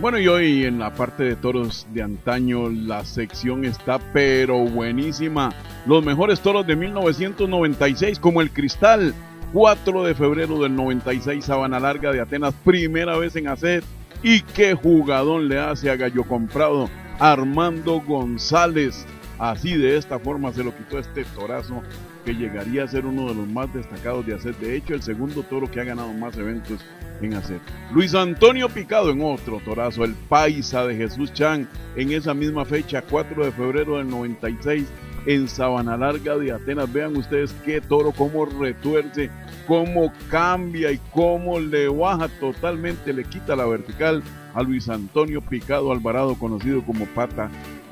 Bueno, y hoy en la parte de toros de antaño la sección está pero buenísima. Los mejores toros de 1996, como el Cristal, 4 de febrero del 96, Sabana Larga de Atenas, primera vez en ACET. Y qué jugadón le hace a Gallo Comprado, Armando González. Así de esta forma se lo quitó este torazo que llegaría a ser uno de los más destacados de ACET. De hecho, el segundo toro que ha ganado más eventos en ACET. Luis Antonio Picado en otro torazo, el paisa de Jesús Chan, en esa misma fecha, 4 de febrero del 96, en Sabana Larga de Atenas. Vean ustedes qué toro, cómo retuerce, cómo cambia y cómo le baja totalmente, le quita la vertical a Luis Antonio Picado Alvarado, conocido como Pata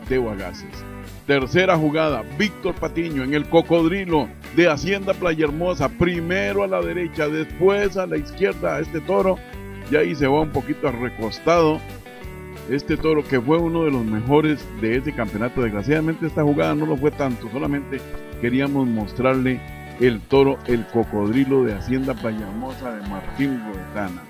de Bagaces. Tercera jugada, Víctor Patiño en el Cocodrilo de Hacienda Playa Hermosa, primero a la derecha, después a la izquierda a este toro, y ahí se va un poquito recostado este toro que fue uno de los mejores de ese campeonato. Desgraciadamente esta jugada no lo fue tanto, solamente queríamos mostrarle el toro, el Cocodrilo de Hacienda Playa Hermosa de Martín Goltana.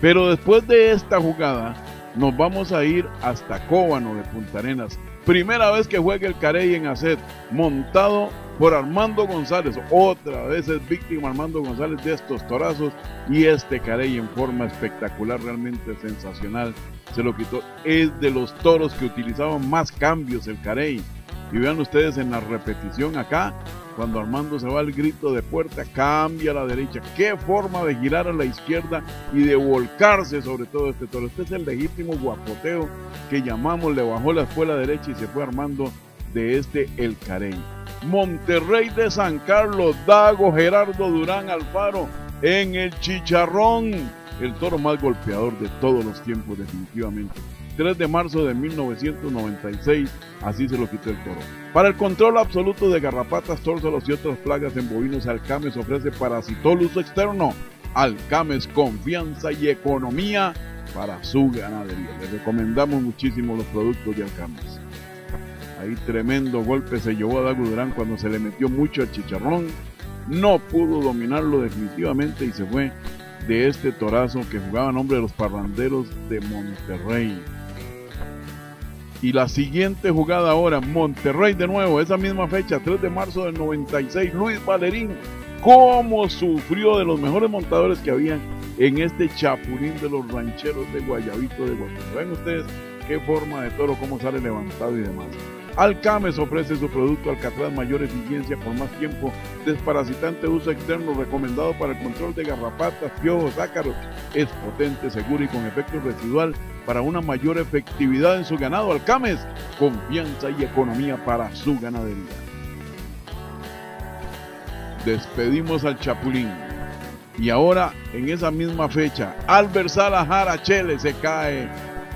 Pero después de esta jugada nos vamos a ir hasta Cóbano de Punta Arenas. Primera vez que juega el Carey en ACET, montado por Armando González. Otra vez es víctima Armando González de estos torazos, y este Carey en forma espectacular, realmente sensacional, se lo quitó. Es de los toros que utilizaban más cambios el Carey. Y vean ustedes en la repetición acá, cuando Armando se va al grito de puerta, cambia a la derecha. Qué forma de girar a la izquierda y de volcarse sobre todo este toro. Este es el legítimo guapoteo que llamamos, le bajó la espuela derecha y se fue Armando de este el Carey. Monterrey de San Carlos, Dago, Gerardo Durán, Alfaro en el Chicharrón. El toro más golpeador de todos los tiempos, definitivamente. 3 de marzo de 1996, así se lo quitó el toro. Para el control absoluto de garrapatas, tórsolos y otras plagas en bovinos, Alcames ofrece parasitol uso externo. Alcames, confianza y economía para su ganadería. Les recomendamos muchísimo los productos de Alcames. Ahí tremendo golpe se llevó a Dago Durán cuando se le metió mucho al Chicharrón. No pudo dominarlo definitivamente y se fue de este torazo que jugaba a nombre de los parranderos de Monterrey. Y la siguiente jugada ahora, Monterrey de nuevo, esa misma fecha, 3 de marzo del 96, Luis Valerín. Cómo sufrió, de los mejores montadores que había en este chapulín de los rancheros de Guayabito de Guanajuato. Ven ustedes qué forma de toro, cómo sale levantado y demás. Alcames ofrece su producto Alcatraz, mayor eficiencia por más tiempo, desparasitante uso externo, recomendado para el control de garrapatas, piojos, ácaros. Es potente, seguro y con efecto residual para una mayor efectividad en su ganado. Alcames, confianza y economía para su ganadería. Despedimos al chapulín. Y ahora, en esa misma fecha, Alberto Salazar Achele se cae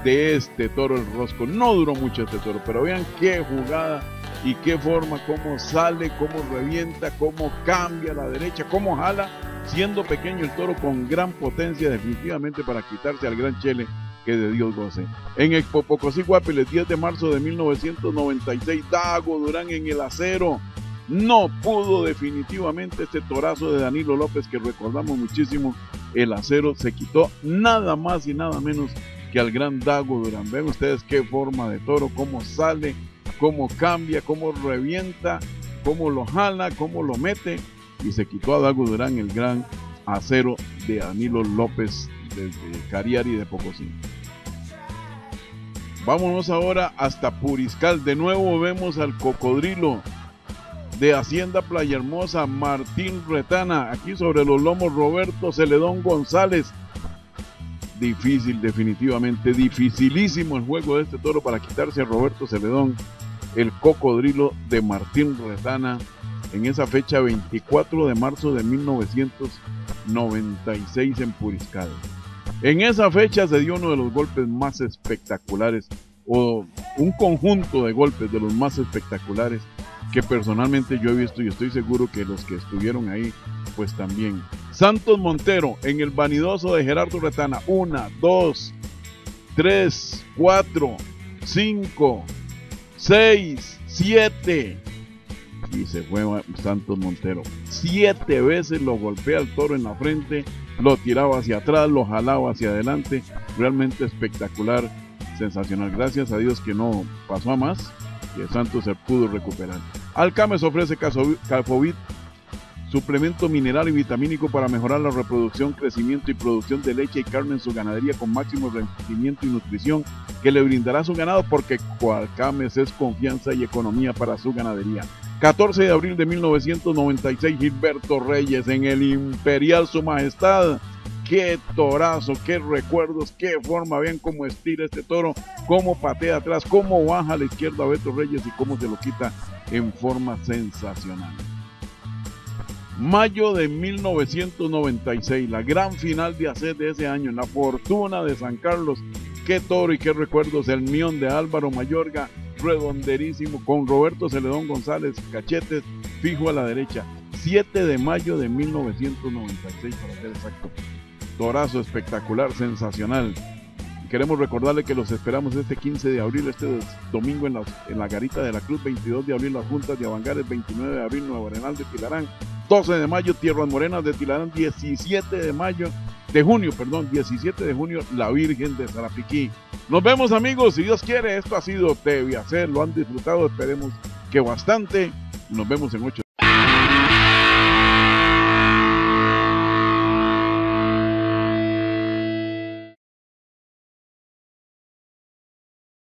de este toro el rosco. No duró mucho este toro, pero vean qué jugada y qué forma, cómo sale, cómo revienta, cómo cambia a la derecha, cómo jala, siendo pequeño el toro, con gran potencia definitivamente para quitarse al gran Chele, que de Dios goce. En el Popocosí, Guapiles, 10 de marzo de 1996, Dago Durán en el acero. No pudo definitivamente este torazo de Danilo López, que recordamos muchísimo. El acero se quitó nada más y nada menos que al gran Dago Durán. Ven ustedes qué forma de toro, cómo sale, cómo cambia, cómo revienta, cómo lo jala, cómo lo mete, y se quitó a Dago Durán el gran acero de Danilo López desde Cariari de Pocosín. Vámonos ahora hasta Puriscal. De nuevo vemos al Cocodrilo de Hacienda Playa Hermosa, Martín Retana. Aquí sobre los lomos, Roberto Celedón González. Difícil, definitivamente, dificilísimo el juego de este toro para quitarse a Roberto Celedón, el Cocodrilo de Martín Retana, en esa fecha, 24 de marzo de 1996 en Puriscal. En esa fecha se dio uno de los golpes más espectaculares, o un conjunto de golpes de los más espectaculares que personalmente yo he visto, y estoy seguro que los que estuvieron ahí pues también. Santos Montero en el vanidoso de Gerardo Retana. 1, 2, 3, 4, 5, 6, 7. Y se fue Santos Montero. 7 veces lo golpea el toro en la frente, lo tiraba hacia atrás, lo jalaba hacia adelante. realmente espectacular, sensacional. Gracias a Dios que no pasó a más, que Santos se pudo recuperar. Alcames ofrece Calfovit, suplemento mineral y vitamínico para mejorar la reproducción, crecimiento y producción de leche y carne en su ganadería con máximo rendimiento y nutrición que le brindará a su ganado, porque Alcames es confianza y economía para su ganadería. 14 de abril de 1996, Gilberto Reyes en el Imperial, su majestad. Qué torazo, qué recuerdos, qué forma, vean cómo estira este toro, cómo patea atrás, cómo baja a la izquierda a Beto Reyes y cómo se lo quita en forma sensacional. Mayo de 1996, la gran final de ACET de ese año, en la Fortuna de San Carlos. Qué toro y qué recuerdos, el mión de Álvaro Mayorga, redonderísimo, con Roberto Celedón González, cachetes, fijo a la derecha. 7 de mayo de 1996, para ser exacto. Torazo espectacular, sensacional. Queremos recordarle que los esperamos este 15 de abril, este domingo en la Garita de la Cruz, 22 de abril Las Juntas de Avangares, 29 de abril Nuevo Arenal de Tilarán, 12 de mayo Tierras Morenas de Tilarán, 17 de junio, La Virgen de Sarapiquí. Nos vemos, amigos, si Dios quiere. Esto ha sido TV ACET, lo han disfrutado, esperemos que bastante. Nos vemos en 8 días.